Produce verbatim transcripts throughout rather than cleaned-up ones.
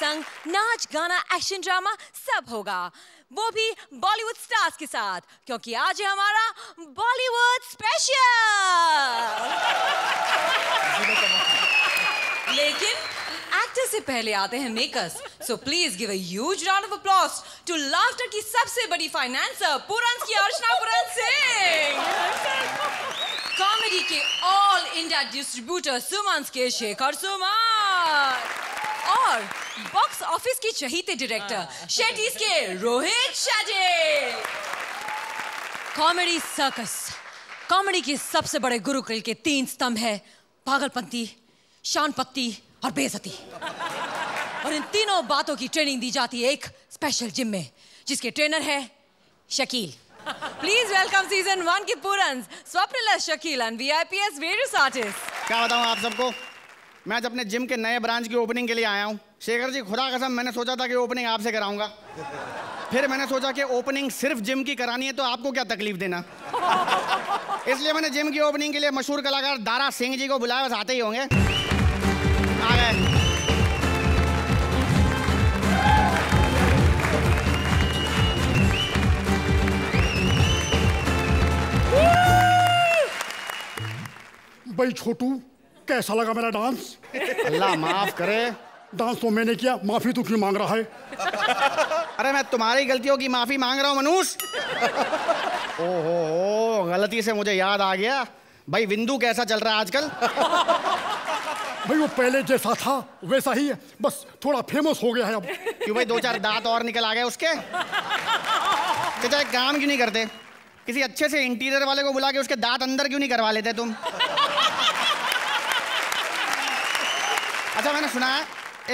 संग नाच गाना एक्शन ड्रामा सब होगा, वो भी बॉलीवुड स्टार्स के साथ, क्योंकि आज है हमारा बॉलीवुड स्पेशल। लेकिन एक्टर से पहले आते हैं makers, so please give a huge round of applause to laughter की सबसे बड़ी फाइनेंसर पुरन की अर्चना पुरन सिंह, कॉमेडी के ऑल इंडिया डिस्ट्रीब्यूटर सुमन्स के शेखर सुमन और बॉक्स ऑफिस की चहेते डायरेक्टर शेट्टीज के Rohit Shetty. Comedy circus comedy के सबसे बड़े गुरुकुल के तीन स्तंभ है, पागलपंती, शानपत्ती और बेइज्जती। और इन तीनों बातों की ट्रेनिंग दी जाती है एक स्पेशल जिम में, जिसके ट्रेनर है Shakeel. Please welcome season one की पूरन, स्वप्निल, शकील और V I P various artists. क्या बताऊँ आप सबको? मैं आज अपने जिम के नए ब्रांच की ओपनिंग के लिए आया हूँ। शेखर जी खुदा कसम मैंने सोचा था कि ओपनिंग आपसे कराऊँगा, फिर मैंने सोचा कि ओपनिंग सिर्फ जिम की करानी है तो आपको क्या तकलीफ देना, इसलिए मैंने जिम की ओपनिंग के लिए मशहूर कलाकार दारा सिंह जी को बुलाया। बस आते ही होंगे, आ गए। भाई छोटू कैसा लगा मेरा डांस? अल्लाह माफ करे, डांस तो मैंने किया, माफी तू क्यों मांग रहा है? अरे मैं तुम्हारी गलतियों की माफी मांग रहा हूँ मनुष। ओहो हो, गलती से मुझे याद आ गया, भाई विंदु कैसा चल रहा है आजकल? भाई वो पहले जैसा था वैसा ही है, बस थोड़ा फेमस हो गया है अब। क्यों भाई दो चार दांत और निकल आ गए उसके? चाचा एक काम क्यों नहीं करते, किसी अच्छे से इंटीरियर वाले को बुला के उसके दांत अंदर क्यों नहीं करवा लेते तुम? अच्छा मैंने सुना है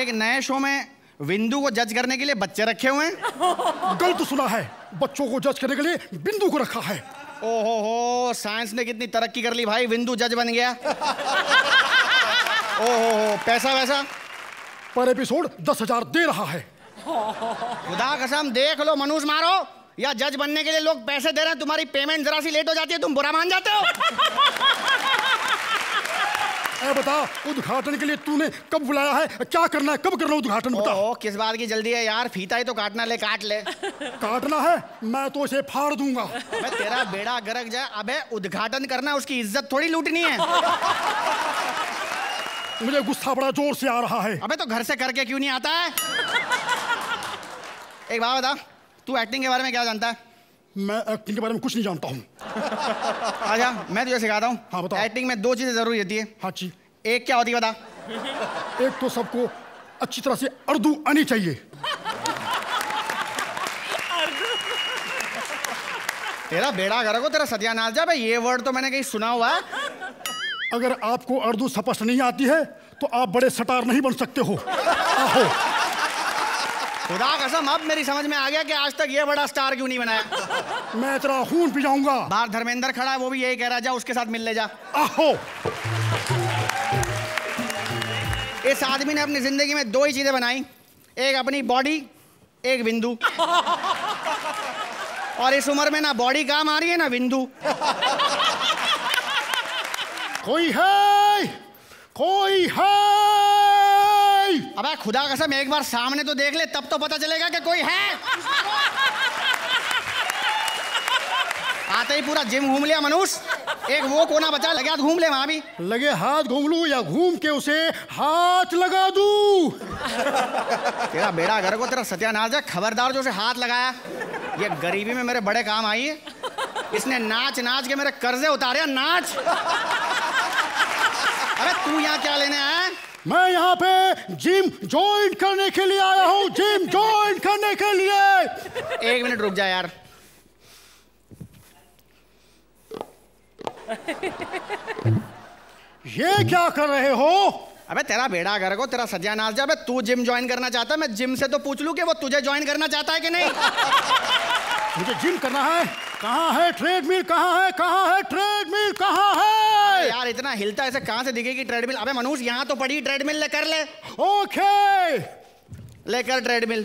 एक नए शो में विंदु को जज करने के लिए बच्चे रखे हुए हैं। गलत सुना है, बच्चों को जज करने के लिए बिंदु को रखा है। ओहो हो, साइंस ने कितनी तरक्की कर ली भाई, विंदु जज बन गया। ओहो हो, पैसा वैसा पर एपिसोड दस हजार दे रहा है। खुदा कसम देख लो मनुष मारो, या जज बनने के लिए लोग पैसे दे रहे हैं, तुम्हारी पेमेंट जरा सी लेट हो जाती है तुम बुरा मान जाते हो। बता उद्घाटन के लिए तूने कब बुलाया है, क्या करना है, कब करना उद्घाटन? बता ओ, किस बात की जल्दी है यार, फीता ही तो काटना, ले काट ले। काटना है मैं तो उसे फाड़ दूंगा। अबे तेरा बेड़ा गरक जाए, अबे उद्घाटन करना उसकी इज्जत थोड़ी लूटनी है। मुझे गुस्सा बड़ा जोर से आ रहा है। अबे तो घर से करके क्यों नहीं आता है? एक बात बता, तू एक्टिंग के बारे में क्या जानता है? मैं एक्टिंग के बारे में कुछ नहीं जानता हूँ। अच्छा मैं तुझे सिखाता हूँ। हाँ बताओ। एक्टिंग में दो चीज़ें जरूरी होती है। हाँ जी। एक क्या होती है बता? एक तो सबको अच्छी तरह से उर्दू आनी चाहिए। तेरा बेड़ा गरको, तेरा सत्यानाश जा भाई, ये वर्ड तो मैंने कहीं सुना हुआ है। अगर आपको उर्दू स्पष्ट नहीं आती है तो आप बड़े सटार नहीं बन सकते हो। आहो खुदा कसम अब मेरी समझ में आ गया कि आज तक ये बड़ा स्टार क्यों नहीं बनाया। मैं तेरा खून पी जाऊंगा। बाहर धर्मेंद्र खड़ा है, वो भी यही कह रहा है, जा उसके साथ मिलने जा। आहो इस आदमी ने अपनी जिंदगी में दो ही चीजें बनाई, एक अपनी बॉडी, एक विंदु। और इस उम्र में ना बॉडी काम आ रही है ना विंदु। कोई है कोई है? अबे खुदा कसम एक बार सामने तो देख ले, तब तो पता चलेगा कि कोई है। आते ही पूरा जिम घूम लिया मनुष, एक वो कोना बचा, लगे हाथ घूम ले वहां भी। लगे हाथ घूम लूं या घूम के उसे हाथ लगा दूं? तेरा बेड़ा घर को, तेरा सत्यानाश है, खबरदार जो उसे हाथ लगाया। ये गरीबी में मेरे बड़े काम आई है, इसने नाच नाच के मेरे कर्जे उतारे। नाच अरे तू यहाँ क्या लेने आया? मैं यहाँ पे जिम ज्वाइन करने के लिए आया हूँ, जिम ज्वाइन करने के लिए। एक मिनट रुक जा यार। ये क्या कर रहे हो? अबे तेरा बेड़ा घर को, तेरा सत्यानाश जा। तू जिम ज्वाइन करना चाहता है, मैं जिम से तो पूछ लूँ कि वो तुझे ज्वाइन करना चाहता है कि नहीं। मुझे जिम करना है। कहाँ है ट्रेडमिल, कहाँ है कहाँ है ट्रेडमिल, कहाँ है? यार इतना हिलता ऐसे कहां से दिखेगी ट्रेडमिल? अबे मनुष यहाँ तो पड़ी ट्रेडमिल, ले कर ले। ओके लेकर ट्रेडमिल,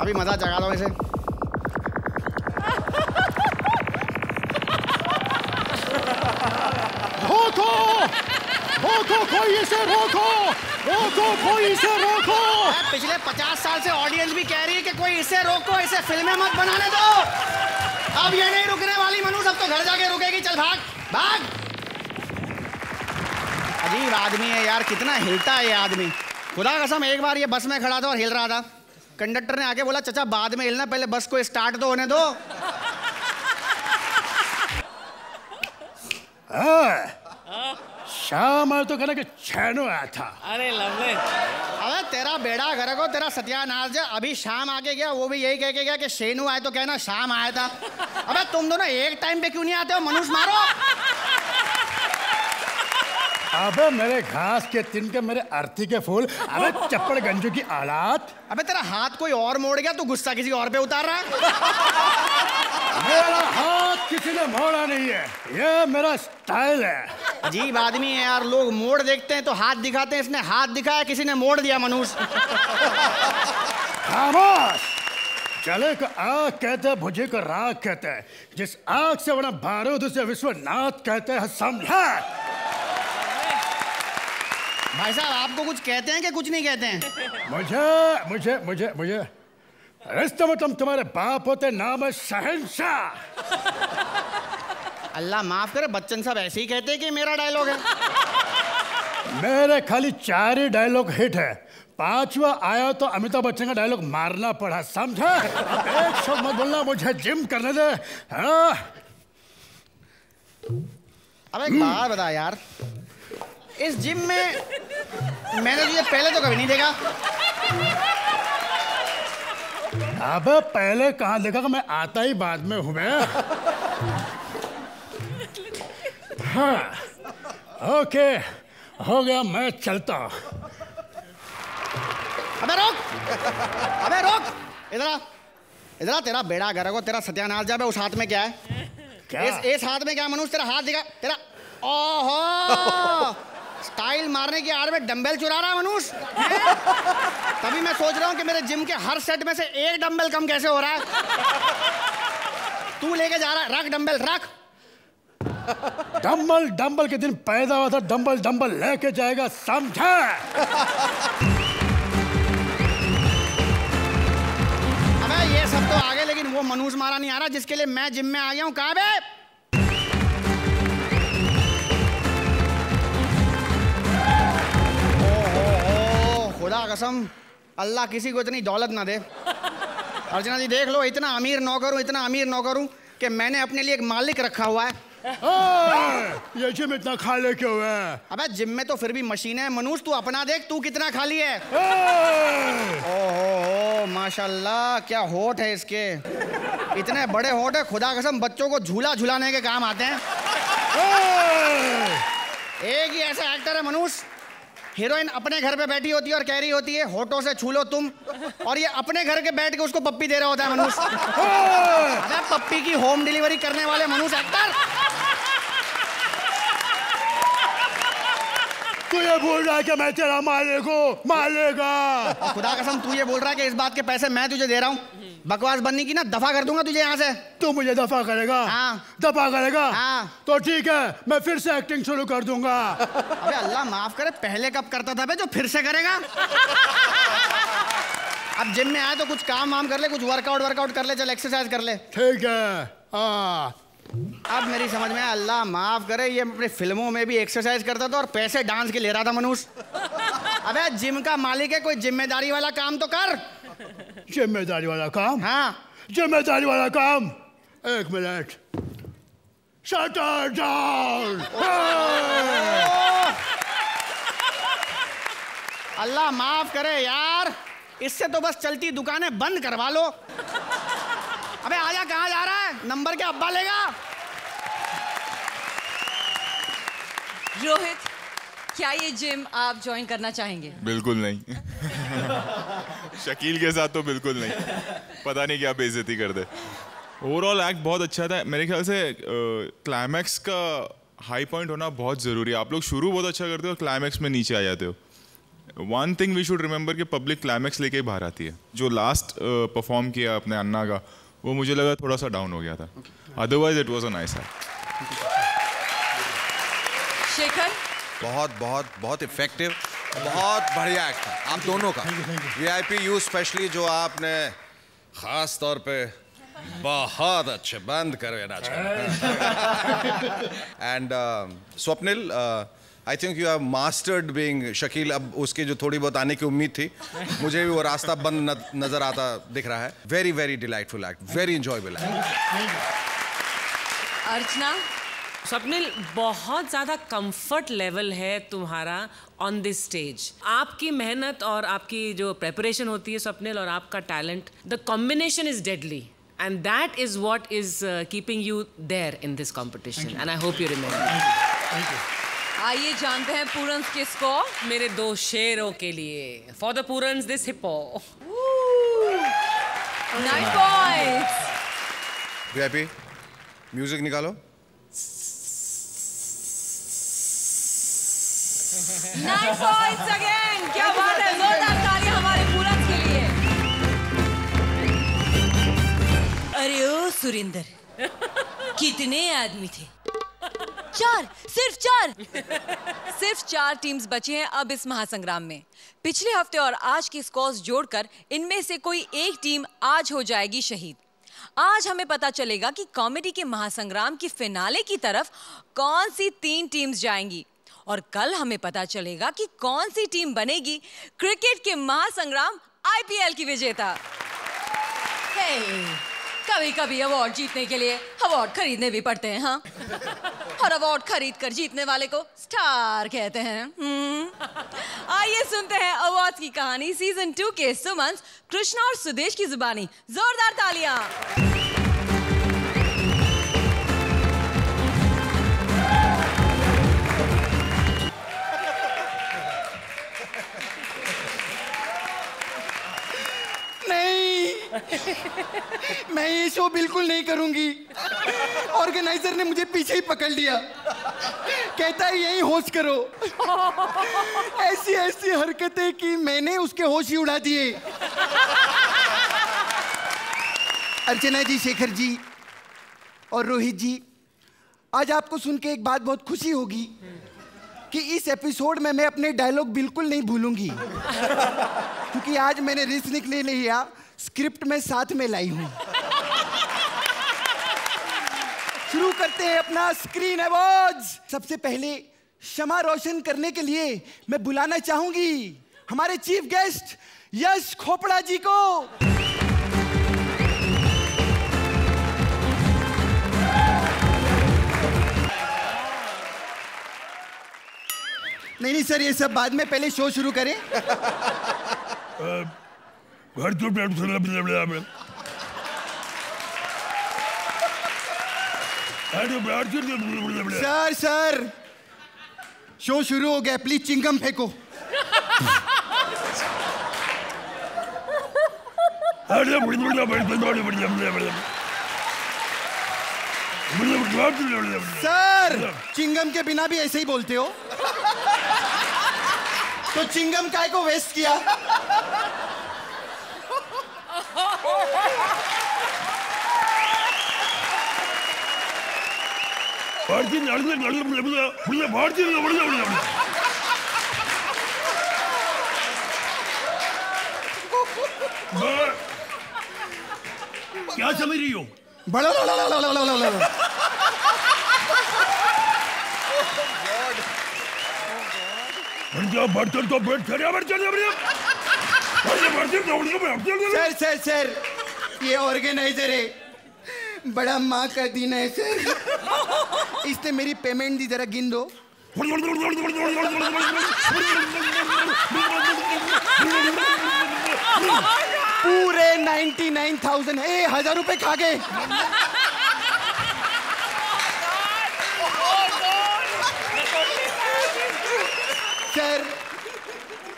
अभी मजा जगा दो इसे। रोको रोको, कोई इसे रोको। रोको, कोई इसे रोको। पिछले पचास साल से ऑडियंस भी कह रही है कि कोई इसे रोको, इसे फिल्में मत बनाने दो। अब ये नहीं रुकने वाली मनु, सब तो घर जाके रुकेगी। चल भाग भाग। अजीब आदमी है यार, कितना हिलता है ये आदमी। खुदा कसम एक बार ये बस में खड़ा था और हिल रहा था। कंडक्टर ने आके बोला, चचा बाद में हिलना, पहले बस को स्टार्ट तो होने दो। शाम तो घर के छेनो आया था। अरे लवली, अबे तेरा बेड़ा घर को, तेरा सत्यानाश। अभी शाम आके गया, वो भी यही कह के गया कि शेनू आए तो कहना शाम आया था। अबे तुम दोनों एक टाइम पे क्यों नहीं आते हो? मनुष मारो। अबे मेरे घास के तिनके, मेरे आरती के फूल, अबे चप्पड़ गंजू की आलात। अबे तेरा हाथ कोई और मोड़ गया, तू गुस्सा किसी और पे उतार रहा है। मेरा हाथ किसी ने मोड़ा नहीं है, ये मेरा स्टाइल है। अजीब आदमी है यार, लोग मोड़ देखते हैं तो हाथ दिखाते हैं। इसने हाथ दिखाया, किसी ने मोड़ दिया। मनुष खामोश। चले को आग कहते हैं, भुजे को राग कहते हैं, जिस आग से बना बारूद उसे विश्वनाथ कहते हैं। समझा भाई साहब, आपको कुछ कहते हैं कि कुछ नहीं कहते हैं? मुझे मुझे मुझे मुझे रिश्ते में तुम तुम्हारे बाप होते, नाम है शहंशाह। अल्लाह माफ करे, बच्चन साहब ऐसे ही कहते हैं कि मेरा डायलॉग है। मेरे खाली चार ही डायलॉग हिट है, पांचवा आया तो अमिताभ बच्चन का डायलॉग मारना पड़ा। समझा? एक शब्द मत बोलना, मुझे जिम करने दे। हाँ। अब एक बात बता यार, इस जिम में मैंने तुझे पहले तो कभी नहीं देखा। अबे पहले कहां देखा, मैं आता ही बाद में हूं मैं। हाँ ओके, हो गया, मैं चलता हूं। अबे रोक, अबे रोक, इधर इधर। तेरा बेड़ा गरक हो, तेरा सत्यानाश। जा, उस हाथ में क्या है? क्या इस, इस हाथ में क्या? मनुष तेरा हाथ दिखा, तेरा ओहो स्टाइल मारने की आड़ में डंबल चुरा रहा मनुष। तभी मैं सोच रहा हूँ कि मेरे जिम के हर सेट में से एक डंबल कम कैसे हो रहा है। तू लेके जा रहा है। रख डंबल, रख। डंबल डंबल के दिन पैदा हुआ था, डंबल डंबल लेके जाएगा। समझा? अबे ये सब तो आ गए, लेकिन वो मनुष मारा नहीं आ रहा जिसके लिए मैं जिम में आ गया हूँ। कहाँ बे? खुदा कसम, अल्लाह किसी को इतनी दौलत ना दे। अर्चना जी देख लो, इतना अमीर नौकर हूँ, इतना अमीर नौकर हूँ कि मैंने अपने लिए एक मालिक रखा हुआ है। ये जिम इतना खाली क्यों है? अबे जिम में तो फिर भी मशीन है। मनुष तू अपना देख, तू कितना खाली है। ओहो माशाल्लाह, क्या होठ है इसके, इतने बड़े होठ है। खुदा कसम बच्चों को झूला झुलाने के काम आते हैं। एक ही ऐसा एक्टर है मनुष, हीरोइन अपने घर पे बैठी होती है और कह रही होती है होठों से छू लो तुम, और ये अपने घर के बैठ के उसको पप्पी दे रहा होता है मनुष। अरे पप्पी की होम डिलीवरी करने वाले मनुष एक्टर। तू ये बोल रहा है कि मैं तेरा मालिक हूं, मालेगा। खुदा कसम तू ये बोल रहा है कि इस बात के पैसे मैं तुझे दे रहा हूँ। बकवास बनने की ना, दफा कर दूंगा तुझे यहाँ से। तू मुझे दफा करेगा? हाँ। दफा करेगा? हाँ। तो ठीक है, मैं फिर से एक्टिंग शुरू कर दूंगा। अबे अल्लाह माफ करे, पहले कब करता था बे जो फिर से करेगा। अब जिम में आए तो कुछ काम वाम कर ले, कुछ वर्कआउट वर्कआउट कर ले, चल एक्सरसाइज कर ले। ठीक है। हाँ। अब मेरी समझ में, अल्लाह माफ करे, ये अपनी फिल्मों में भी एक्सरसाइज करता था और पैसे डांस के ले रहा था मनुष। अबे जिम का मालिक है, कोई जिम्मेदारी वाला काम तो कर। जिम्मेदारी वाला काम? हाँ, जिम्मेदारी वाला काम। एक मिनट, शटर डाउन। अल्लाह माफ करे यार, इससे तो बस चलती दुकानें बंद करवा लो। अबे आजा, कहाँ जा रहा है? नंबर क्या अब्बा लेगा? रोहित, क्या ये जिम आप ज्वाइन करना चाहेंगे? बिल्कुल नहीं। शकील के साथ तो बिल्कुल नहीं, पता नहीं क्या बेइज्जती कर दे। ओवरऑल एक्ट बहुत अच्छा था। मेरे ख्याल से क्लाइमैक्स uh, का हाई पॉइंट होना बहुत ज़रूरी है। आप लोग शुरू बहुत अच्छा करते हो, क्लाइमैक्स में नीचे आ जाते हो। One thing we should remember कि पब्लिक क्लाइमैक्स लेके ही बाहर आती है। जो लास्ट परफॉर्म uh, किया अपने अन्ना का, वो मुझे लगा थोड़ा सा डाउन हो गया था। Otherwise it was a nice act. Shekhar, बहुत बहुत बहुत इफेक्टिव। बहुत बढ़िया एक्ट था आप दोनों का। वीआईपी यू स्पेशली जो आपने खास तौर पे बहुत अच्छे बंद करो नाच कर। And Swapnil I think you have mastered being Shakeel. अब उसके जो थोड़ी बहुत आने की उम्मीद थी मुझे भी वो रास्ता बंद नजर आता दिख रहा है। Very very delightful act, very enjoyable act. Archana, Swapnil बहुत ज़्यादा कंफर्ट लेवल है तुम्हारा ऑन दिस स्टेज। आपकी मेहनत और आपकी जो प्रेपरेशन होती है स्वप्निल और आपका talent, the combination is deadly and that is what is keeping you there in this competition and I hope you remember. आइए जानते हैं पूरन्स के स्कोर। मेरे दो शेरों के लिए for the Purans this hip hop nine points. VIP music निकालो। Nine points again. क्या बात है, जोरदार तालियां हमारे पूरन्स के लिए। अरे ओ सुरिंदर, कितने आदमी थे? चार, सिर्फ चार सिर्फ चार टीम्स बची हैं अब इस महासंग्राम में। पिछले हफ्ते और आज की स्कोर्स जोड़कर इनमें से कोई एक टीम आज हो जाएगी शहीद। आज हमें पता चलेगा कि कॉमेडी के महासंग्राम की फिनाले की तरफ कौन सी तीन टीम्स जाएंगी और कल हमें पता चलेगा कि कौन सी टीम बनेगी क्रिकेट के महासंग्राम आईपीएल की विजेता। hey. कभी कभी अवार्ड जीतने के लिए अवार्ड खरीदने भी पड़ते हैं। हाँ, और अवार्ड खरीद कर जीतने वाले को स्टार कहते हैं। आइए सुनते हैं अवार्ड की कहानी सीजन टू के सुमंस, कृष्णा और सुदेश की जुबानी। जोरदार तालियां। मैं ये शो बिल्कुल नहीं करूंगी। ऑर्गेनाइजर ने मुझे पीछे ही पकड़ लिया, कहता है यही होश करो। ऐसी ऐसी हरकतें कि मैंने उसके होश ही उड़ा दिए। अर्चना जी, शेखर जी और रोहित जी, आज आपको सुन के एक बात बहुत खुशी होगी कि इस एपिसोड में मैं अपने डायलॉग बिल्कुल नहीं भूलूंगी, क्योंकि आज मैंने रिस्क निकले नहीं लिया, स्क्रिप्ट में साथ में लाई हूं। शुरू करते हैं अपना स्क्रीन अवार्ड। सबसे पहले क्षमा रोशन करने के लिए मैं बुलाना चाहूंगी हमारे चीफ गेस्ट यश चोपड़ा जी को। नहीं नहीं सर, ये सब बाद में, पहले शो शुरू करें। घर तो सर सर शो शुरू हो गया, प्लीज चिंगम फेंको। सर चिंगम के बिना भी ऐसे ही बोलते हो, तो चिंगम काय को वेस्ट किया। भारती भारती क्या समझ रही हो? बड़ा बर्तन तो बैठ कर। सर सर सर ये ऑर्गेनाइजर है, बड़ा माँ का दिन है सर, इसने मेरी पेमेंट दी, जरा गिन दो। पूरे नाइन्टी नाइन थाउजेंड ए हजार रुपए खा गए। सर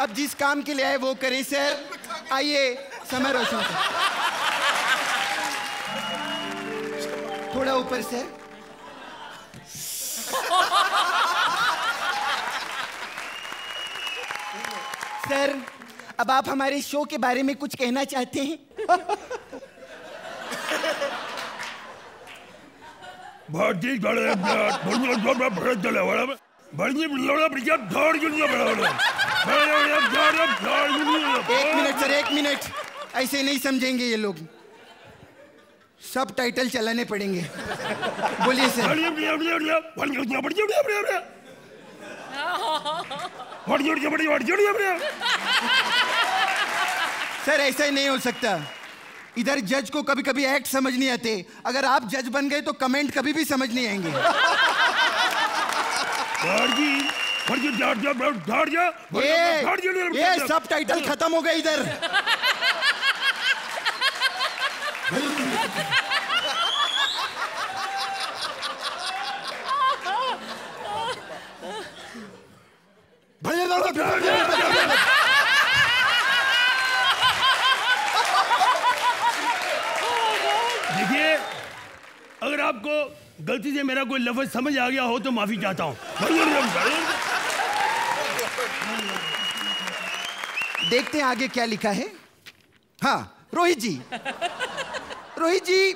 अब जिस काम के लिए आए वो करें सर। आइए समय रोशन सर, थोड़ा ऊपर सर। सर अब आप हमारे शो के बारे में कुछ कहना चाहते हैं? एक मिनट सर, एक मिनट, ऐसे नहीं समझेंगे ये लोग, सब टाइटल चलाने पड़ेंगे। बोलिए सर। सर ऐसा ही नहीं हो सकता, इधर जज को कभी कभी एक्ट समझ नहीं आते, अगर आप जज बन गए तो कमेंट कभी भी समझ नहीं आएंगे। ये सब टाइटल खत्म हो गए इधर। देखिए, अगर आपको गलती से मेरा कोई लफ्ज समझ आ गया हो तो माफी चाहता हूँ। देखते हैं आगे क्या लिखा है। हाँ, रोहित जी, रोहित जी,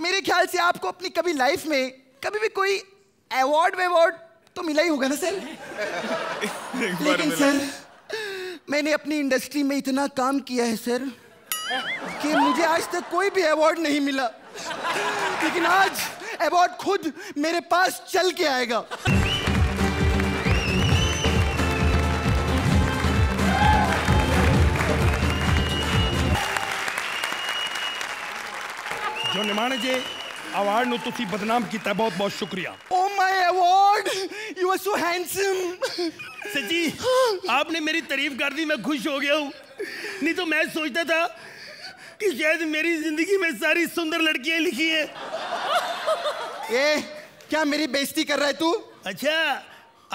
मेरे ख्याल से आपको अपनी कभी लाइफ में कभी भी कोई अवार्ड वैवार्ड तो मिला ही होगा ना सर? लेकिन सर, मैंने अपनी इंडस्ट्री में इतना काम किया है सर कि मुझे आज तक कोई भी अवार्ड नहीं मिला, लेकिन आज अवार्ड खुद मेरे पास चल के आएगा। जो निर्माण जी अवार्ड नु तुसी बदनाम किया, बहुत बहुत शुक्रिया। Oh my award, you are so handsome. सची, आपने मेरी तारीफ कर दी, मैं खुश हो गया हूँ। नहीं तो मैं सोचता था कि शायद मेरी जिंदगी में सारी सुंदर लड़कियां लिखी है। ए, क्या मेरी बेइज्जती कर रहा है तू? अच्छा,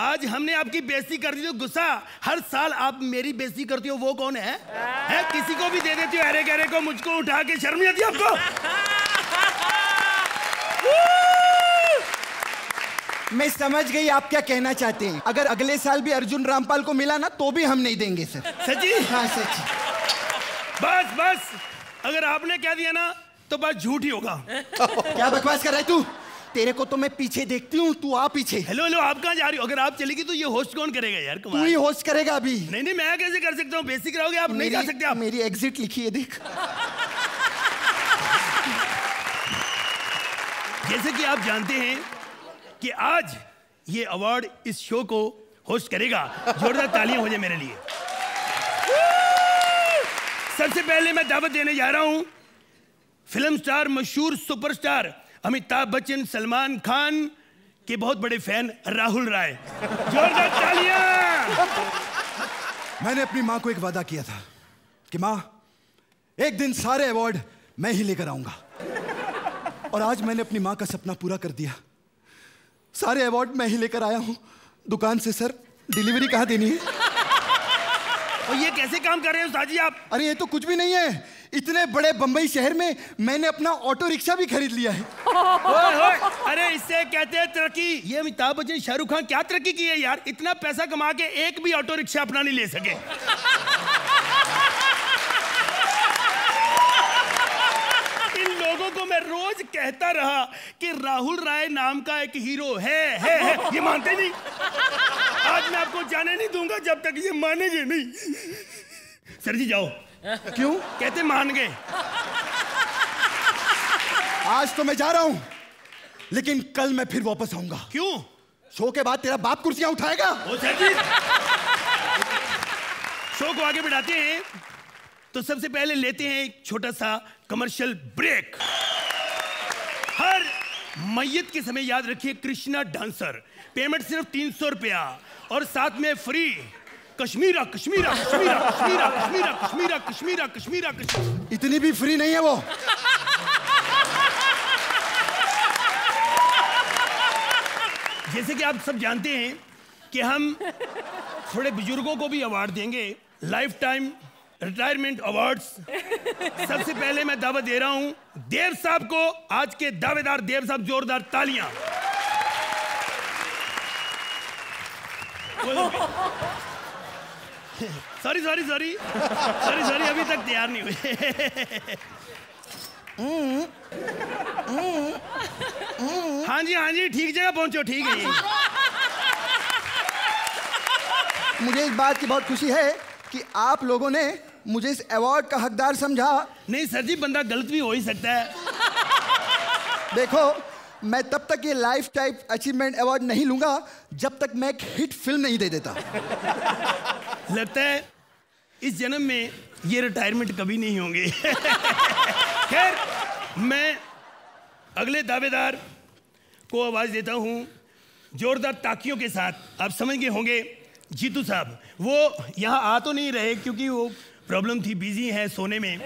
आज हमने आपकी बेइज्जती कर दी तो गुस्सा, हर साल आप मेरी बेइज्जती करती हो, वो कौन है? है किसी को भी दे देती हो, अरे गहरे को, मुझको उठा के शर्म नहीं आती आपको? मैं समझ गई आप क्या कहना चाहते हैं। अगर अगले साल भी अर्जुन रामपाल को मिला ना तो भी हम नहीं देंगे सर। सची? हाँ सची। बस बस, अगर आपने क्या दिया ना तो बस झूठ ही होगा। क्या बकवास कर रहा है तू? तेरे को तो मैं पीछे देखती हूँ, तू आ पीछे। हेलो हेलो, आप कहाँ जा रही हो? अगर आप चलेगी तो ये होस्ट कौन करेगा यार? तू ही होस्ट करेगा अभी। नहीं नहीं, मैं कैसे कर सकता हूँ? बेसिक रहोगे आप, नहीं जा सकते आप। मेरी एग्जिट लिखी है देख। जैसे कि आप जानते हैं कि आज ये अवार्ड इस शो को होस्ट करेगा। जोरदार तालियां हो जाए मेरे लिए। सबसे पहले मैं दावत देने जा रहा हूं फिल्म स्टार, मशहूर सुपरस्टार अमिताभ बच्चन, सलमान खान के बहुत बड़े फैन राहुल राय। जोरदार तालियां। मैंने अपनी मां को एक वादा किया था कि मां, एक दिन सारे अवार्ड मैं ही लेकर आऊंगा, और आज मैंने अपनी माँ का सपना पूरा कर दिया। सारे अवार्ड मैं ही लेकर आया हूँ दुकान से। सर, डिलीवरी कहाँ देनी है? और ये कैसे काम कर रहे हो साजी आप? अरे ये तो कुछ भी नहीं है, इतने बड़े बंबई शहर में मैंने अपना ऑटो रिक्शा भी खरीद लिया है। ओए ओए, अरे इससे कहते हैं तरक्की। ये अमिताभ बच्चन, शाहरुख खान, क्या तरक्की की है यार। इतना पैसा कमा के एक भी ऑटो रिक्शा अपना नहीं ले सके। को मैं रोज कहता रहा कि राहुल राय नाम का एक हीरो है, है, है। ये मानते नहीं। आज मैं आपको जाने नहीं दूंगा जब तक ये मानेंगे नहीं। सर जी जाओ। क्यों? कहते मान गए। आज तो मैं जा रहा हूं, लेकिन कल मैं फिर वापस आऊंगा। क्यों? शो के बाद तेरा बाप कुर्सियां उठाएगा। ओ सर जी। शो को आगे बढ़ाते हैं तो सबसे पहले लेते हैं एक छोटा सा कमर्शियल ब्रेक। हर मैयत के समय याद रखिए, कृष्णा डांसर, पेमेंट सिर्फ तीन सौ रुपया और साथ में फ्री कश्मीरा कश्मीरा कश्मीरा कश्मीरा कश्मीरा कश्मीरा कश्मीरा कश्मीरा कश्मीरा। इतनी भी फ्री नहीं है वो। जैसे कि आप सब जानते हैं कि हम थोड़े बुजुर्गों को भी अवार्ड देंगे, लाइफ टाइम रिटायरमेंट अवार्ड्स। सबसे पहले मैं दावा दे रहा हूं देव साहब को। आज के दावेदार देव साहब, जोरदार तालियां। Sorry sorry sorry sorry sorry अभी तक तैयार नहीं हुए। हाँ जी हाँ जी, ठीक जगह पहुंचो। ठीक है, मुझे इस बात की बहुत खुशी है कि आप लोगों ने मुझे इस अवार्ड का हकदार समझा। नहीं सर जी, बंदा गलत भी हो ही सकता है। देखो, मैं तब तक ये लाइफ टाइम अचीवमेंट अवार्ड नहीं लूँगा जब तक मैं एक हिट फिल्म नहीं दे देता। लगता है इस जन्म में ये रिटायरमेंट कभी नहीं होंगे। खैर, मैं अगले दावेदार को आवाज़ देता हूँ जोरदार ताकियों के साथ। आप समझ गए होंगे जीतू साहब। वो यहाँ आ तो नहीं रहे क्योंकि वो प्रॉब्लम थी, बिजी हैं सोने में,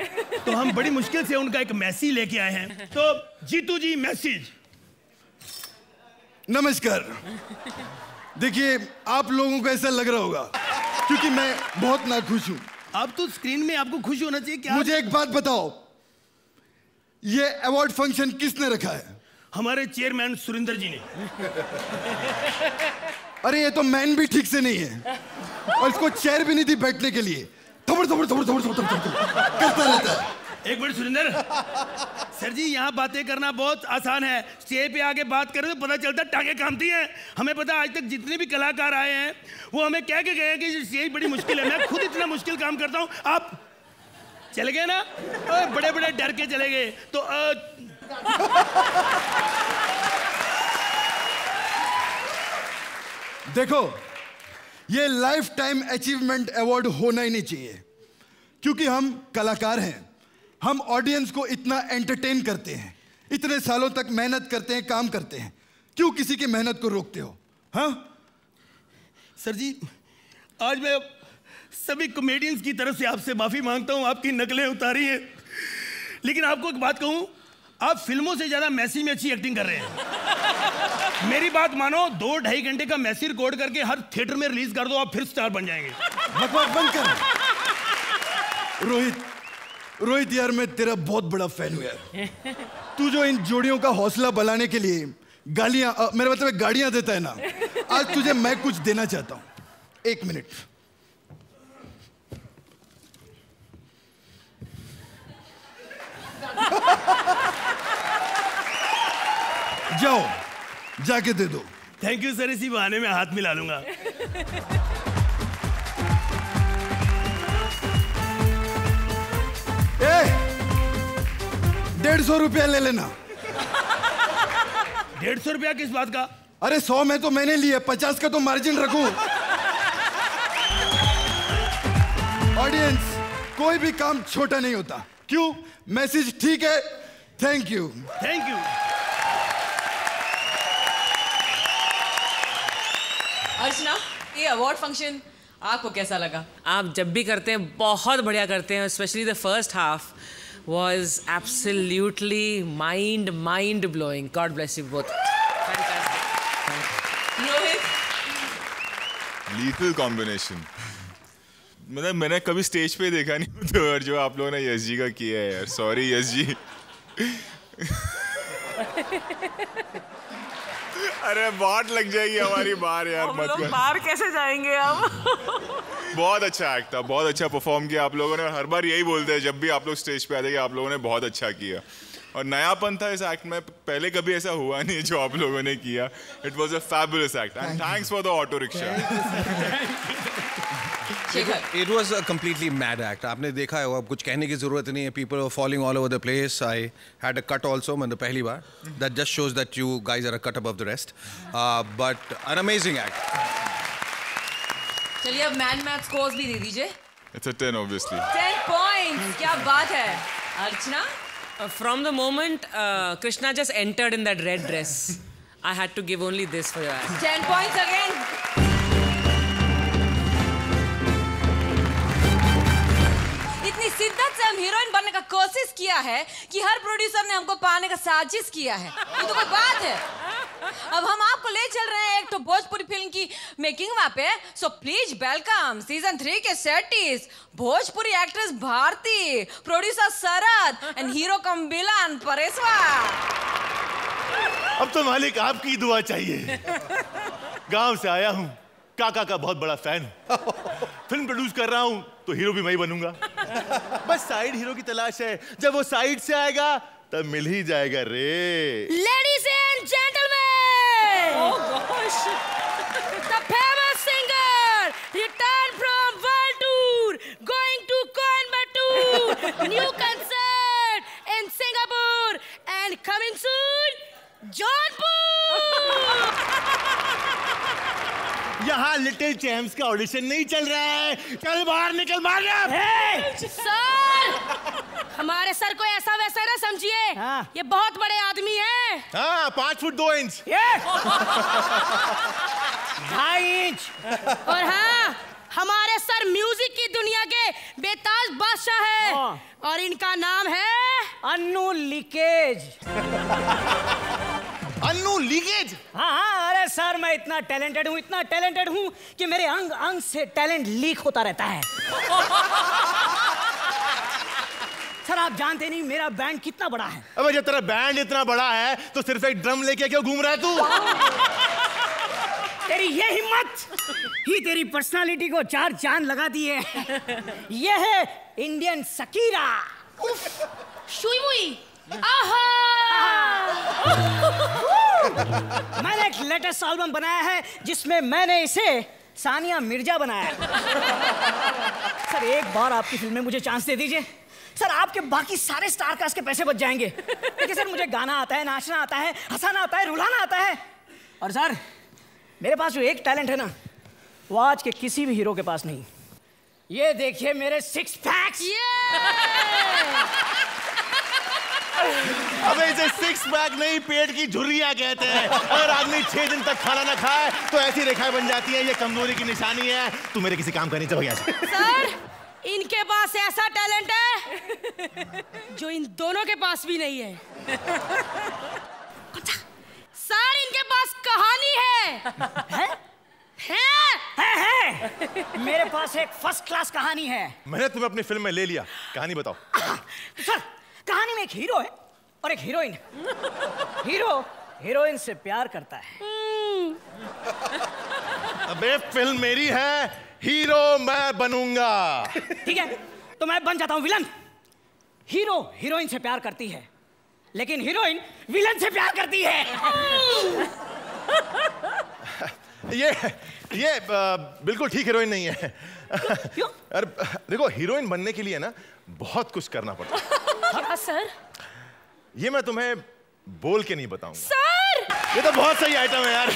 तो हम बड़ी मुश्किल से उनका एक मैसेज लेके आए हैं। तो जीतू जी, मैसेज। नमस्कार। देखिए, आप लोगों को ऐसा लग रहा होगा क्योंकि मैं बहुत नाखुश हूँ। आप तो स्क्रीन में, आपको खुश होना चाहिए। क्या मुझे एक बात बताओ, ये अवार्ड फंक्शन किसने रखा है? हमारे चेयरमैन सुरेंद्र जी ने। अरे ये तो मैन भी ठीक से नहीं है और इसको चेयर भी नहीं थी बैठने के लिए। थबर थबर थबर थबर थबर थबर करता रहता है। एक मिनट सुरेंद्र सर जी, यहाँ बातें करना बहुत आसान है, स्टेज पे आके बात करें तो पता चलता है टांगे कामती हैं। हमें पता, आज तक जितने भी कलाकार आए हैं वो हमें कह के गए हैं कि स्टेज बड़ी मुश्किल है। मैं खुद इतना मुश्किल काम करता हूँ। आप चले गए ना, बड़े बड़े डर के चले गए। तो आ... देखो, ये लाइफ टाइम अचीवमेंट अवार्ड होना ही नहीं चाहिए क्योंकि हम कलाकार हैं। हम ऑडियंस को इतना एंटरटेन करते हैं, इतने सालों तक मेहनत करते हैं, काम करते हैं, क्यों किसी की मेहनत को रोकते हो? हाँ सर जी, आज मैं सभी कॉमेडियंस की तरफ से आपसे माफ़ी मांगता हूँ, आपकी नकलें उतारी हैं। लेकिन आपको एक बात कहूँ, आप फिल्मों से ज़्यादा मैसी में अच्छी एक्टिंग कर रहे हैं। मेरी बात मानो, दो ढाई घंटे का मैसी रिकॉर्ड करके हर थिएटर में रिलीज कर दो, आप फिर स्टार बन जाएंगे। बकवास बंद कर। रोहित रोहित यार, मैं तेरा बहुत बड़ा फैन हूँ यार। तू जो इन जोड़ियों का हौसला बढ़ाने के लिए गालियाँ, मेरा मतलब गाड़ियाँ देता है ना, आज तुझे मैं कुछ देना चाहता हूँ। एक मिनट। जाओ, जाके दे दो। थैंक यू सर, इसी बहाने में हाथ मिला लूंगा। डेढ़ सौ रुपया ले लेना। डेढ़ सौ रुपया किस बात का? अरे सौ में तो मैंने लिए, पचास का तो मार्जिन रखूं। ऑडियंस, कोई भी काम छोटा नहीं होता। क्यों? मैसेज ठीक है। Thank you thank you. Archana, ये अवार्ड फंक्शन आपको कैसा लगा? आप जब भी करते हैं बहुत बढ़िया करते हैं। Specially the first half was absolutely mind mind blowing. God bless you both. Fantastic. Rohit, lethal combination. मतलब मैंने कभी स्टेज पे देखा नहीं तो, और जो आप लोगों ने यश जी का किया है यार, सॉरी यश जी। अरे बात लग जाएगी हमारी बार यार। हम मत लोग बार कैसे जाएंगे हम? बहुत अच्छा एक्ट था, बहुत अच्छा परफॉर्म किया आप लोगों ने। हर बार यही बोलते हैं जब भी आप लोग स्टेज पे आते हैं कि आप लोगों ने बहुत अच्छा किया, और नयापन था इस एक्ट में, पहले कभी ऐसा हुआ नहीं जो आप लोगों ने किया। It was a fabulous act and thanks for the auto rickshaw. It was a completely mad act. आपने देखा है, अब कुछ कहने की जरूरत नहीं है। People are following all over the place. I had a cut also, मतलब पहली बार। That just shows that you guys are a cut above the rest, but an amazing act. चलिए अब मैन मैथ स्कोर्स भी दे दीजिए। It's a ten obviously. Ten points, क्या बात है अर्चना। From the moment uh, Krishna just entered in that red dress, I had to give only this for your act. Ten points again. इतनी शिद्दत से हम हीरोइन बनने का कोशिश किया है कि हर प्रोड्यूसर ने हमको पाने का साजिश किया है। ये तो कोई बात है। अब हम आपको ले चल रहे हैं एक तो भोजपुरी फिल्म की मेकिंग वहाँ पे। So please welcome season three के सेटिस, Bhojpuri actress Bharti, producer Sharad and hero cum villain Paresh. अब तो मालिक आपकी दुआ चाहिए। गांव से आया हूँ, काका का बहुत बड़ा फैन हूँ। फिल्म प्रोड्यूस कर रहा हूँ तो हीरो भी मैं ही बनूंगा। बस साइड हीरो की तलाश है, जब वो साइड से आएगा तब मिल ही जाएगा रे। Ladies and gentleman, the famous singer, Jaunpur. यहाँ लिटिल चैम्प्स का ऑडिशन नहीं चल रहा है। चल बाहर निकल मार hey! सर हमारे सर को ऐसा वैसा ना समझिए, ये बहुत बड़े आदमी हैं। हाँ, पाँच फुट दो इंच ढाई इंच और हाँ हमारे सर म्यूजिक की दुनिया के बेताज बादशाह है और इनका नाम है अन्नू लीकेज। अन्नू लीकेज? हाँ हाँ, अरे सर मैं इतना टैलेंटेड हूँ, इतना टैलेंटेड हूँ कि मेरे अंग अंग से टैलेंट लीक होता रहता है। सर आप जानते नहीं मेरा बैंड कितना बड़ा है। अबे जब तेरा बैंड इतना बड़ा है तो सिर्फ एक ड्रम लेके क्यों घूम रहा है तू? तेरी ये हिम्मत ही तेरी पर्सनालिटी को चार चांद लगा दिए। ये है इंडियन शकीरा। आहा। मैंने एक लेटेस्ट एल्बम बनाया है जिसमें मैंने इसे सानिया मिर्जा बनाया। सर एक बार आपकी फिल्म में मुझे चांस दे दीजिए सर, आपके बाकी सारे स्टार कास्ट के पैसे बच जाएंगे। देखिए सर मुझे गाना आता है, नाचना आता है, हंसाना आता है, रुलाना आता है और सर मेरे पास जो एक टैलेंट है ना वो आज के किसी भी हीरो के पास नहीं। ये देखिए मेरे सिक्स पैक्स। अबे इसे सिक्स पैक नहीं पेट की झुर्रियां कहते हैं। अगर आदमी छह दिन तक खाना ना खाए तो ऐसी रेखाएं बन जाती हैं, ये कमजोरी की निशानी है। तू मेरे किसी काम का नहीं। चलो यार सर इनके पास ऐसा टैलेंट है जो इन दोनों के पास भी नहीं है। सर इनके पास कहानी है। है? है? है, है। मेरे पास एक फर्स्ट क्लास कहानी है। मैंने तुम्हें अपनी फिल्म में ले लिया, कहानी बताओ। सर कहानी में एक हीरो है और एक हीरोइन है। हीरो हीरोइन से प्यार करता है। अबे फिल्म मेरी है, हीरो मैं बनूंगा। ठीक है तो मैं बन जाता हूँ विलन। हीरो हीरोइन से प्यार करती है लेकिन हीरोइन विलन से प्यार करती है। ये ये बिल्कुल ठीक हीरोइन नहीं है। क्यों? अरे देखो हीरोइन बनने के लिए ना बहुत कुछ करना पड़ता है। सर ये मैं तुम्हें बोल के नहीं बताऊंगा। सर ये तो बहुत सही आइटम है यार।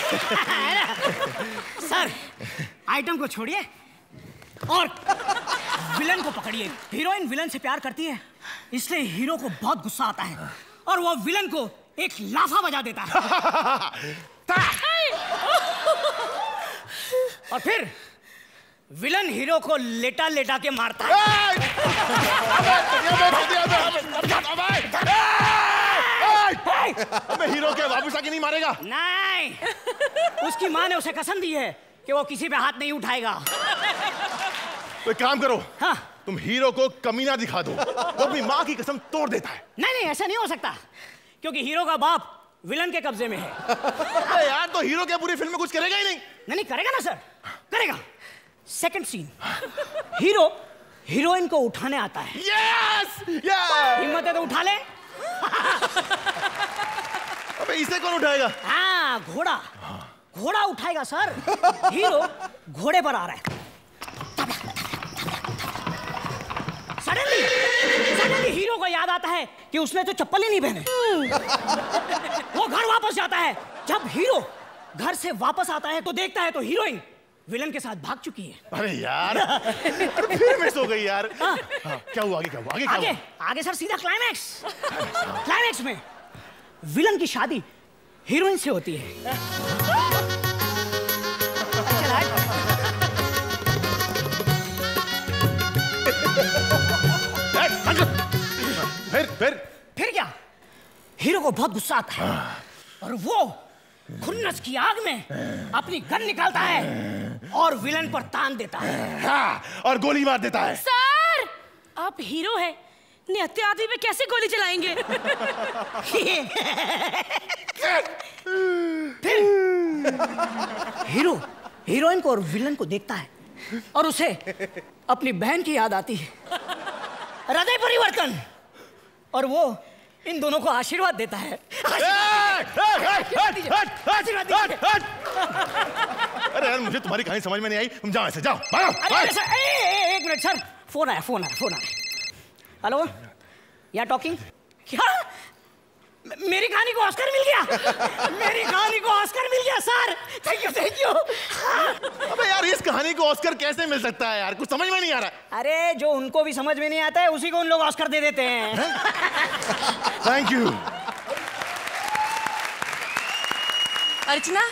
सर आइटम को छोड़िए और विलन को पकड़िए। हीरोइन विलन से प्यार करती है इसलिए हीरो को बहुत गुस्सा आता है और वो विलन को एक लाफा बजा देता है। और फिर विलन हीरो को लेटा लेटा के मारता है। अबे हीरो के वापस आके नहीं मारेगा? नहीं, उसकी माँ ने उसे कसम दी है कि वो किसी पे हाथ नहीं उठाएगा। तो एक काम करो, हाँ तुम हीरो को कमीना दिखा दो, वो अपनी माँ की कसम तोड़ देता है। नहीं नहीं ऐसा नहीं हो सकता क्योंकि हीरो का बाप विलन के कब्जे में है। अरे यार तो हीरो क्या पूरी फिल्म में कुछ करेगा ही नहीं? नहीं नहीं करेगा ना सर, करेगा। सेकंड सीन, हीरो हीरोइन को उठाने आता है। यस यस, हिम्मत है तो उठा ले। अबे इसे कौन उठाएगा? हाँ घोड़ा, घोड़ा उठाएगा सर। हीरो घोड़े पर आ रहा है। सडनली सडनली हीरो को याद आता है कि उसने तो चप्पल ही नहीं पहने। वो घर वापस जाता है। जब हीरो घर से वापस आता है तो देखता है तो हीरोइन विलन के साथ भाग चुकी है। अरे यार फिर मिस हो गई यार। हाँ। हाँ। क्या हुआ आगे, क्या हुआ आगे, क्या आगे, हुआ? आगे सर सीधा क्लाइमैक्स। क्लाइमैक्स में विलन की शादी हीरोइन से होती है। फिर फिर फिर क्या? हीरो को बहुत गुस्सा आता है और वो खुन्नस की आग में अपनी गन निकालता है और विलन पर तान देता है। हाँ, और गोली मार देता है। सर आप हीरो हैं, निहत्थे आदमी पे कैसे गोली चलाएंगे? फिर हीरो हीरोइन को और विलन को देखता है और उसे अपनी बहन की याद आती है। हृदय परिवर्तन, और वो इन दोनों को आशीर्वाद देता है। अरे यार मुझे तुम्हारी कहानी समझ में नहीं आई, तुम जाओ ऐसे जाओ। एक मिनट सर, फोन आया फोन आया फोन आया। Hello, yeah talking? क्या मेरी कहानी को ऑस्कर मिल गया। मेरी कहानी को ऑस्कर मिल गया sir, thank you thank you. अबे यार इस कहानी को ऑस्कर कैसे मिल सकता है यार, कुछ समझ में नहीं आ रहा। अरे जो उनको भी समझ में नहीं आता है उसी को उन लोग ऑस्कर दे देते हैं। Thank you. Archana,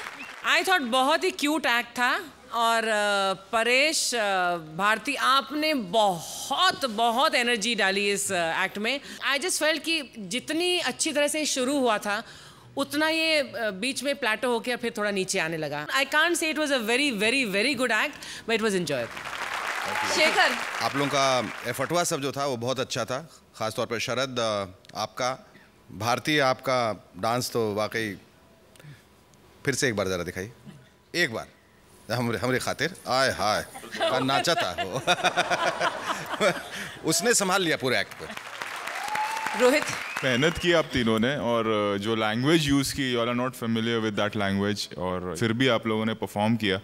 I thought बहुत ही क्यूट एक्ट था, और परेश भारती आपने बहुत बहुत एनर्जी डाली इस एक्ट में। आई जस्ट फेल्ट कि जितनी अच्छी तरह से शुरू हुआ था उतना ये बीच में प्लेटो होकर फिर थोड़ा नीचे आने लगा। I can't say it was a very very very good act but it was enjoyable. Shekhar, आप लोगों का एफर्टवा सब जो था वो बहुत अच्छा था, ख़ासतौर पर शरद आपका, भारती आपका डांस तो वाकई फिर से एक बार ज़रा दिखाई, एक बार हमरे हमरे खातिर आय हाय का नाचा था वो। उसने संभाल लिया पूरे एक्ट को। रोहित, मेहनत की आप तीनों ने, और जो लैंग्वेज यूज़ की, you are not familiar with that language, और फिर भी आप लोगों ने परफॉर्म किया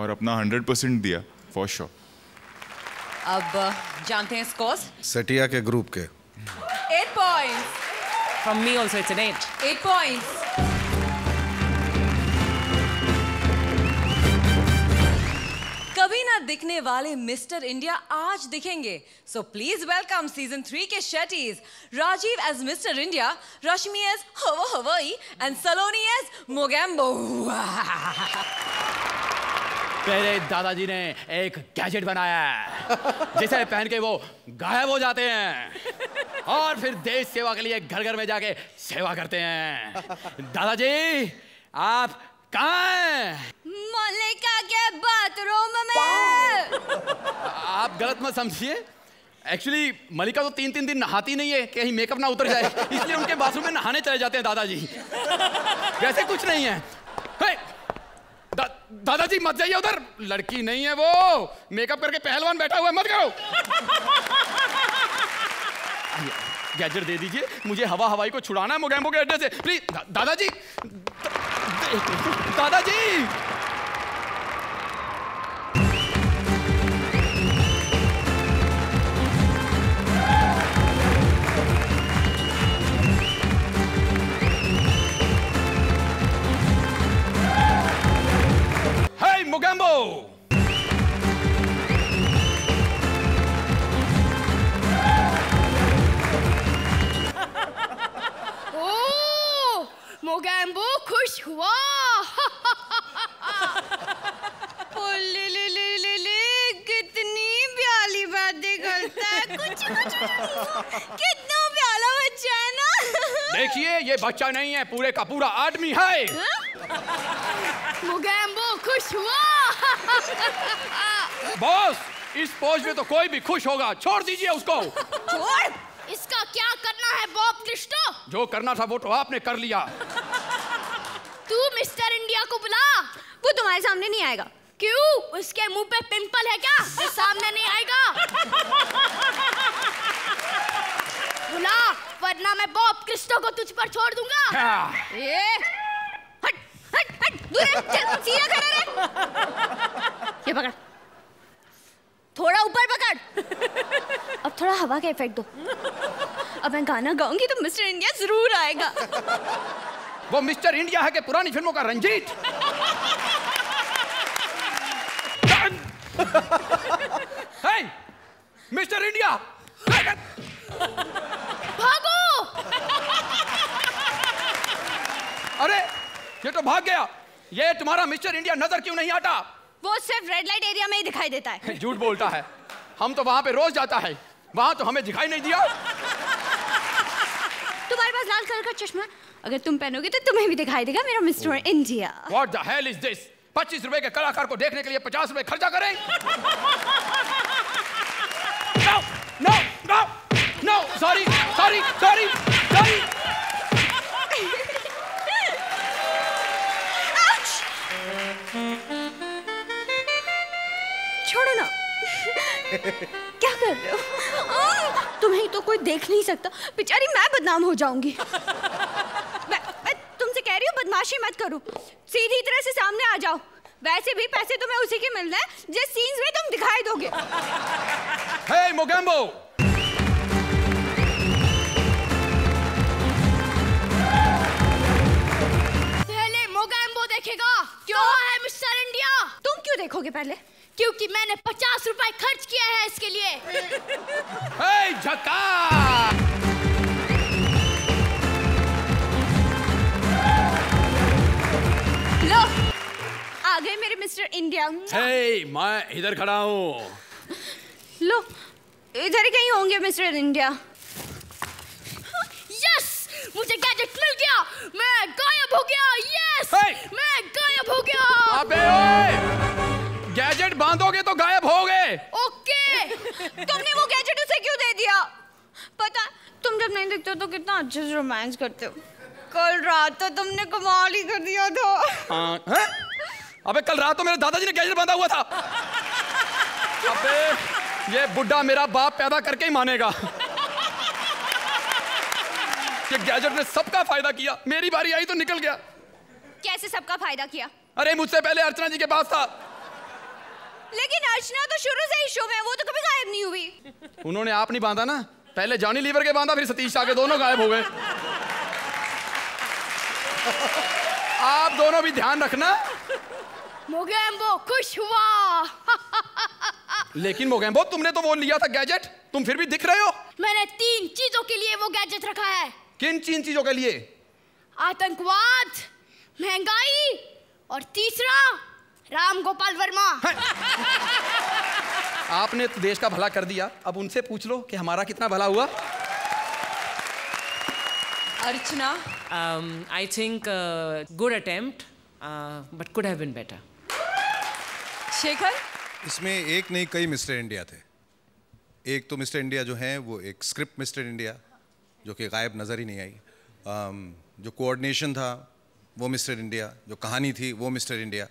और अपना हंड्रेड परसेंट दिया फॉर श्योर। अब जानते हैं स्कोर्स सटिया के ग्रुप के। Eight points from me also, it's an eight. Eight points. कभी ना दिखने वाले मिस्टर इंडिया आज दिखेंगे, so please welcome season three के Shettys, Rajiv as mister India, Rashmi as Hawa Hawai and Saloni as Mogambo. पहले दादाजी ने एक गैजेट बनाया जिसे पहन के वो गायब हो जाते हैं और फिर देश सेवा के लिए घर घर में जाके सेवा करते हैं। दादाजी आप मलिका के बाथरूम में। आप गलत मत समझिए, एक्चुअली मलिका तो तीन तीन दिन नहाती नहीं है, कहीं मेकअप ना उतर जाए, इसलिए उनके बाथरूम में नहाने चले जाते हैं दादाजी। वैसे कुछ नहीं है। दा, दादाजी मत जाइए उधर, लड़की नहीं है वो, मेकअप करके पहलवान बैठा हुआ है, मत करो। गैजेट दे दीजिए मुझे, हवा हवाई को छुड़ाना है मोगैम्बो के अड्डे से प्लीज। दा, दादाजी दादाजी हे मोगैम्बो। मोगैम्बो खुश हुआ। ले ले ले ले ले, कितनी प्याली बातें करता है, कुछ कुछ कितना प्याला बच्चा है ना। देखिए ये बच्चा नहीं है, पूरे का पूरा आदमी है। मोगैम्बो खुश हुआ। बॉस इस पोज में तो कोई भी खुश होगा, छोड़ दीजिए उसको। छोड़, इसका क्या करना है बॉब कृष्णो? जो करना था वो तो आपने कर लिया। तू मिस्टर इंडिया को बुला, वो तुम्हारे सामने नहीं आएगा। क्यों? उसके मुंह पे पिंपल है क्या? वो सामने नहीं आएगा। बुला, वरना मैं बॉब क्रिस्टो को तुझ पर छोड़ दूंगा। ये हट हट हट, दूर चल, सीधा खड़ा रह। ये पकड़, थोड़ा ऊपर पकड़। अब थोड़ा हवा का इफेक्ट दो। अब मैं गाना गाऊंगी तो मिस्टर इंडिया जरूर आएगा। वो मिस्टर इंडिया है कि पुरानी फिल्मों का रंजीत। हे मिस्टर इंडिया भागो। अरे ये तो भाग गया। ये तुम्हारा मिस्टर इंडिया नजर क्यों नहीं आता? वो सिर्फ रेड लाइट एरिया में ही दिखाई देता है। झूठ बोलता है, हम तो वहां पे रोज जाता है, वहां तो हमें दिखाई नहीं दिया। तुम्हारे पास लाल कलर का चश्मा, अगर तुम पहनोगे तो तुम्हें भी दिखाई देगा मेरा mister India. What the hell is this? पच्चीस रुपए के कलाकार को देखने के लिए पचास रुपए खर्चा करें? No, no, no, no, sorry, sorry, sorry, sorry. छोड़ो ना। क्या कर रहे हो? तुम्हें तो कोई देख नहीं सकता, बेचारी मैं बदनाम हो जाऊंगी। मैं, मैं तुमसे कह रही हूँ बदमाशी मत करो, सीधी तरह से सामने आ जाओ। वैसे भी पैसे तुम्हें उसी के मिलने हैं जिस सीन्स में तुम दिखाई दोगे। हे मोगैम्बो। दोगे पहले? क्योंकि मैंने पचास रुपए खर्च किया है इसके लिए। झक्का लो, आ गए मेरे मिस्टर इंडिया। hey, मैं इधर खड़ा हूँ। लो, इधर ही कहीं होंगे मिस्टर इंडिया। यस, मुझे गैजेट मिल गया, मैं गायब हो गया। Yes, hey! मैं गायब हो गया। अबे ओए, गैजेट बांधोगे तो गायब हो गए। ओके, तुमने वो गैजेट उसे क्यों दे दिया? पता, तुम जब नहीं दिखते हो तो कितना अच्छे से रोमांस करते हो। कल रात तो तुमने कमाल ही कर दिया था। हाँ, है? अबे कल रात तो मेरे दादाजी ने गैजेट बांधा हुआ था। अबे ये बुड्ढा मेरा बाप पैदा करके ही मानेगा कि गैजेट ने सबका फायदा किया, मेरी बारी आई तो निकल गया। कैसे सबका फायदा किया? अरे मुझसे पहले अर्चना जी के पास था। लेकिन अर्चना तो शुरू से ही शो में, वो तो कभी गायब नहीं हुई। उन्होंने आप नहीं बांधा ना, पहले जॉनी लीवर के बांधा, फिर सतीश शाह के, दोनों गायब हो गए। आप दोनों भी ध्यान रखना। मोगेम्बो खुश हुआ। लेकिन मोगेम्बो, तुमने तो वो लिया था गैजेट, तुम फिर भी दिख रहे हो। मैंने तीन चीजों के लिए वो गैजेट रखा है। किन तीन चीजों के लिए? आतंकवाद, महंगाई और तीसरा राम गोपाल वर्मा। आपने तो देश का भला कर दिया, अब उनसे पूछ लो कि हमारा कितना भला हुआ। Archana, um, I think uh, good attempt, uh, but could have been better. Shekhar? इसमें एक नहीं कई मिस्टर इंडिया थे। एक तो मिस्टर इंडिया जो हैं वो एक स्क्रिप्ट मिस्टर इंडिया जो कि गायब नज़र ही नहीं आई, um, जो कोऑर्डिनेशन था वो मिस्टर इंडिया, जो कहानी थी वो मिस्टर इंडिया,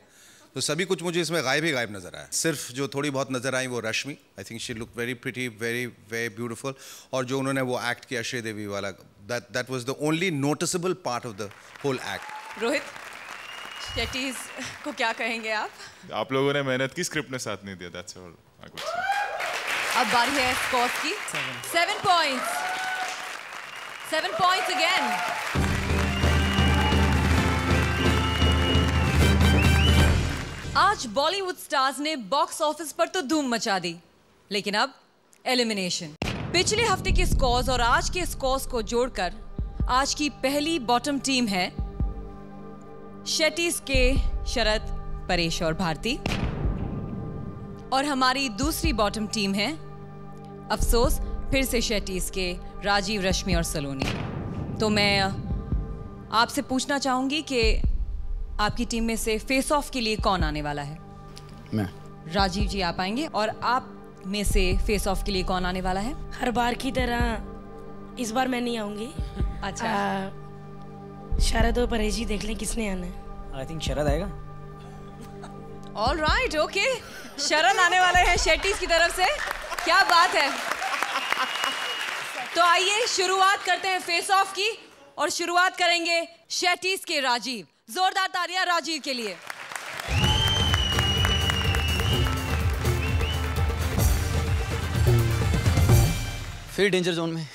तो सभी कुछ मुझे इसमें गायब ही गायब नज़र आया। सिर्फ जो थोड़ी बहुत नज़र आई वो Rashmi, I think she look very pretty, very very beautiful, और जो उन्होंने वो एक्ट किया श्री देवी वाला, that that was the only noticeable part of the whole act. Rohit Shetty को क्या कहेंगे आप? आप लोगों ने मेहनत की, स्क्रिप्ट ने साथ नहीं दिया, that's all. अब बारी है स्कोर की। Seven points. Seven points again. आज बॉलीवुड स्टार्स ने बॉक्स ऑफिस पर तो धूम मचा दी, लेकिन अब एलिमिनेशन। पिछले हफ्ते के स्कोर्स और आज के स्कोर्स को जोड़कर आज की पहली बॉटम टीम है शेट्टीज के शरद, परेश और भारती, और हमारी दूसरी बॉटम टीम है अफसोस फिर से शेट्टीज के राजीव, रश्मि और सलोनी। तो मैं आपसे पूछना चाहूंगी कि आपकी टीम में से फेस ऑफ के लिए कौन आने वाला है? मैं। राजीव जी आप आएंगे, और आप में से फेस ऑफ के लिए कौन आने वाला है? हर बार की तरह इस बार मैं नहीं आऊंगी। अच्छा, शरद और परेश जी देख लें किसने आना है। आई थिंक शरद आएगा। ऑल राइट, ओके, शरद आने वाले हैं शेट्टीज की तरफ से। क्या बात है। तो आइए शुरुआत करते हैं फेस ऑफ की, और शुरुआत करेंगे शेट्टीज के राजीव। जोरदार तालियां राजीव के लिए। फिर डेंजर जोन में।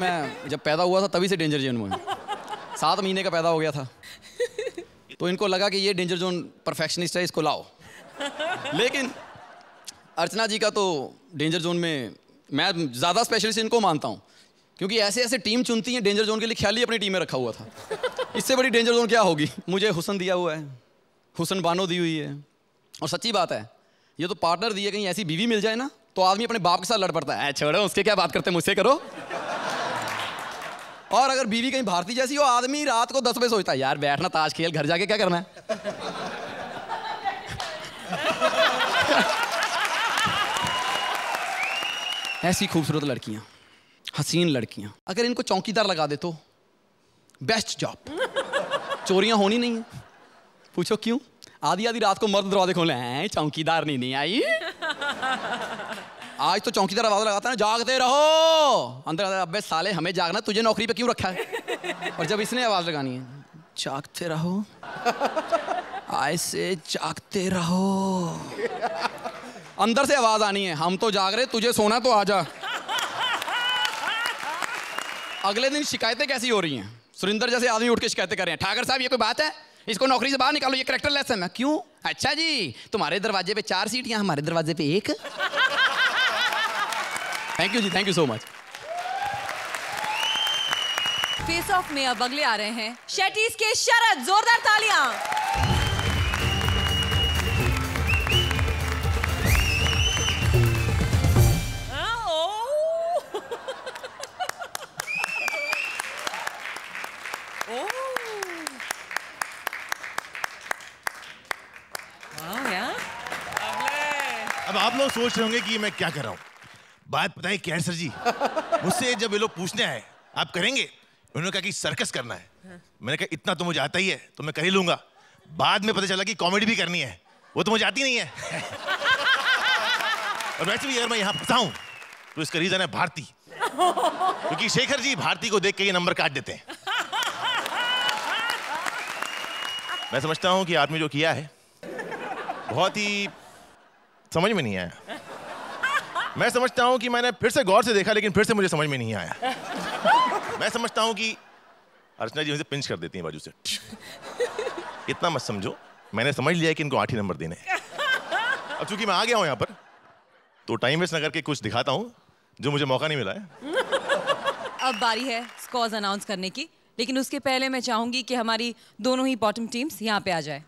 मैं जब पैदा हुआ था तभी से डेंजर जोन में, सात महीने का पैदा हो गया था। तो इनको लगा कि ये डेंजर जोन परफेक्शनिस्ट है, इसको लाओ। लेकिन अर्चना जी का तो डेंजर जोन में मैं ज़्यादा स्पेशलिस्ट इनको मानता हूँ, क्योंकि ऐसे ऐसे टीम चुनती हैं डेंजर जोन के लिए। ख्याल ही अपनी टीम में रखा हुआ था। इससे बड़ी डेंजर जोन क्या होगी। मुझे हुसन दिया हुआ है, हुसन बानो दी हुई है, और सच्ची बात है ये तो पार्टनर दिए, कहीं ऐसी बीवी मिल जाए ना तो आदमी अपने बाप के साथ लड़ पड़ता है। छोड़ो, उसके क्या बात करते, मुझसे करो। और अगर बीवी कहीं भारती जैसी हो, आदमी रात को दस बजे सोचता है, यार बैठना ताश खेल, घर जाके क्या करना है। ऐसी खूबसूरत लड़कियां, हसीन लड़कियां, अगर इनको चौकीदार लगा दे तो बेस्ट जॉब। चोरियां होनी नहीं है। पूछो क्यों? आधी आधी रात को मर्द दरवाजे खोले, हैं चौकीदार नहीं नहीं आई। आज तो चौकीदार आवाज लगाता है ना, जागते रहो। अंदर आता है, अबे साले हमें जागना, तुझे नौकरी पे क्यों रखा है। और जब इसने आवाज लगानी है, जागते रहो, ऐसे जागते रहो। अंदर से आवाज आनी है, हम तो जाग रहे, तुझे सोना तो आजा। अगले दिन शिकायतें कैसी हो रही हैं। सुरिंदर जैसे आदमी उठ के शिकायतें कर रहे हैं, ठाकर साहब ये कोई बात है, इसको नौकरी से बाहर निकालो, ये करेक्टर लेस है। मैं, क्यों? अच्छा जी, तुम्हारे दरवाजे पे चार सीटियां, हमारे दरवाजे पे एक। Thank you ji, thank you so much. Face off में अब अगले आ रहे हैं शेट्टीज के शरद, जोरदार तालियां। आप लोग सोच रहे होंगे कि मैं क्या कर रहा हूँ। बात पता है क्या है सर जी, मुझसे जब ये लोग पूछने आए आप करेंगे, उन्होंने कहा कि सर्कस करना है। मैंने कहा इतना तो मुझे आता ही है तो मैं कर ही लूँगा। बाद में पता चला कि कॉमेडी भी करनी है, वो तो मुझे आती नहीं है। और वैसे भी अगर मैं यहाँ बताऊँ तो इसका रीज़न है भारती, क्योंकि शेखर जी भारती को देख के ये नंबर काट देते हैं। मैं समझता हूँ कि आपने जो किया है बहुत ही समझ में नहीं आया। मैं समझता हूँ कि मैंने फिर से गौर से देखा, लेकिन फिर से मुझे समझ में नहीं आया। मैं समझता हूँ कि अर्चना जी मुझे पिंच कर देती हैं बाजू से। इतना मत समझो, मैंने समझ लिया कि इनको आठ ही नंबर देने हैं। अब चूंकि मैं आ गया हूँ यहाँ पर तो टाइम वेस्ट न करके कुछ दिखाता हूँ जो मुझे मौका नहीं मिला है। अब बारी है स्कोर्स अनाउंस करने की, लेकिन उसके पहले मैं चाहूँगी कि हमारी दोनों ही बॉटम टीम्स यहाँ पे आ जाए।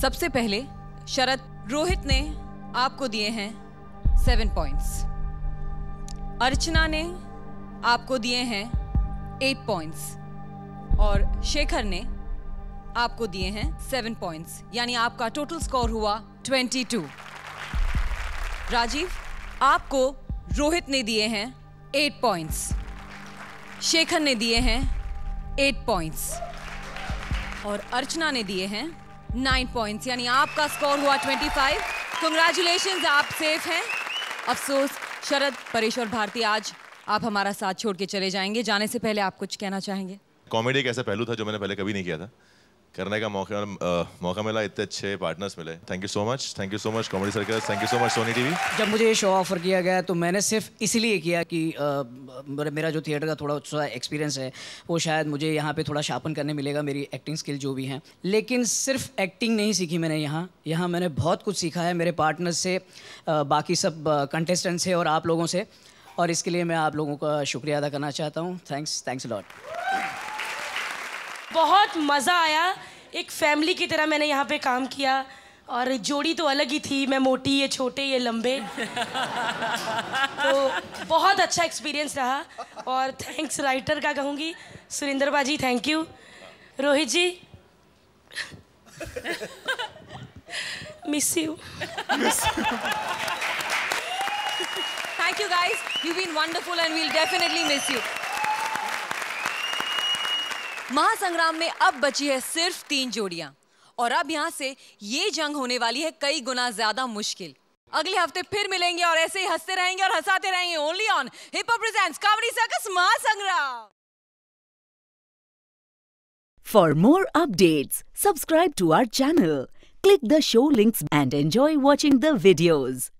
सबसे पहले शरद, रोहित ने आपको दिए हैं सेवन पॉइंट्स, अर्चना ने आपको दिए हैं एट पॉइंट्स और शेखर ने आपको दिए हैं सेवन पॉइंट्स, यानी आपका टोटल स्कोर हुआ ट्वेंटी टू। राजीव, आपको रोहित ने दिए हैं एट पॉइंट्स, शेखर ने दिए हैं एट पॉइंट्स और अर्चना ने दिए हैं नाइन पॉइंट्स, यानी आपका स्कोर हुआ ट्वेंटी फाइव। कंग्रेचुलेशंस, आप सेफ हैं। अफसोस शरद, परेश और भारती आज आप हमारा साथ छोड़ के चले जाएंगे। जाने से पहले आप कुछ कहना चाहेंगे? कॉमेडी एक ऐसा पहलू था जो मैंने पहले कभी नहीं किया था, करने का मौका आ, मौका मिला, इतने अच्छे पार्टनर्स मिले। Thank you so much, thank you so much comedy circus, thank you so much Sony TV. जब मुझे ये शो ऑफर किया गया तो मैंने सिर्फ इसलिए किया कि आ, मेरा जो थिएटर का थोड़ा सा एक्सपीरियंस है वो शायद मुझे यहाँ पे थोड़ा शार्पन करने मिलेगा, मेरी एक्टिंग स्किल जो भी हैं। लेकिन सिर्फ एक्टिंग नहीं सीखी मैंने यहाँ, यहाँ मैंने बहुत कुछ सीखा है मेरे पार्टनर्स से, आ, बाकी सब कंटेस्टेंट से और आप लोगों से, और इसके लिए मैं आप लोगों का शुक्रिया अदा करना चाहता हूँ। Thanks, thanks lot. बहुत मज़ा आया, एक फैमिली की तरह मैंने यहाँ पे काम किया और जोड़ी तो अलग ही थी, मैं मोटी, ये छोटे, ये लंबे। तो बहुत अच्छा एक्सपीरियंस रहा और थैंक्स राइटर का कहूँगी, सुरिंदर बाजी thank you, Rohit ji miss you. Thank you guys, you been wonderful and we'll definitely miss you. Mahasangram में अब बची है सिर्फ तीन जोड़ियां और अब यहां से ये जंग होने वाली है कई गुना ज्यादा मुश्किल। अगले हफ्ते फिर मिलेंगे और ऐसे ही हंसते रहेंगे और हंसाते रहेंगे, only on hip hop presents comedy circus Mahasangram. For more updates subscribe to our channel, click the show links and enjoy watching the videos.